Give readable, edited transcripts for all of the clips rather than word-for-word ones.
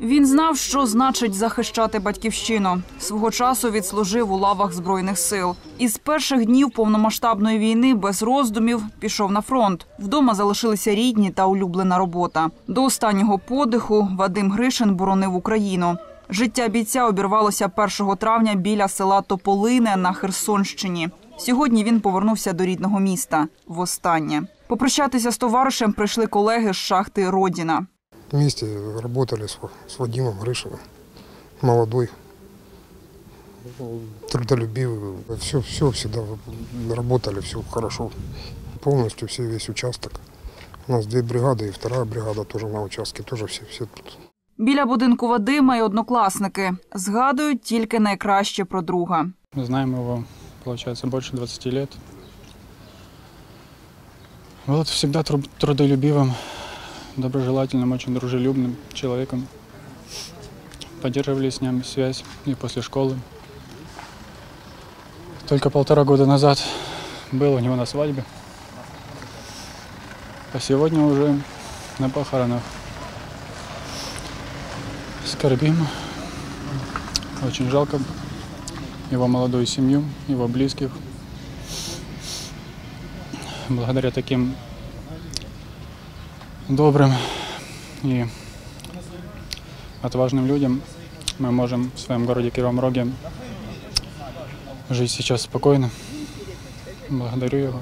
Він знав, що значить захищати батьківщину. Свого часу відслужив у лавах Збройних сил. Із перших днів повномасштабної війни без роздумів пішов на фронт. Вдома залишилися рідні та улюблена робота. До останнього подиху Вадим Гришин боронив Україну. Життя бійця обірвалося 1 травня біля села Тополине на Херсонщині. Сьогодні він повернувся до рідного міста. Востаннє. Попрощатися з товаришем прийшли колеги з шахти «Родина». Вместе работали с Вадимом Гришиным. Молодой, трудолюбивый. Все всегда работали, все хорошо. Полностью весь участок. У нас 2 бригады и 2-я бригада тоже на участке. Тоже все тут. Біля будинку Вадима і однокласники. Згадують тільки найкраще про друга. Ми знаємо його, виходить, більше 20 років. Волод завжди трудолюбивим. Доброжелательным, очень дружелюбным человеком. Поддерживали с нами связь и после школы. Только 1,5 года назад был у него на свадьбе. А сегодня уже на похоронах. Скорбим. Очень жалко его молодую семью, его близких. Благодаря таким добрым и отважным людям мы можем в своем городе Кривом Роге жить сейчас спокойно. Благодарю его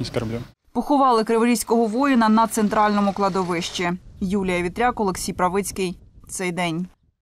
и скорблю. Поховали криворізького воїна на центральному кладовищі. Юлія Вітряк, Олексій Правицький. Цей день.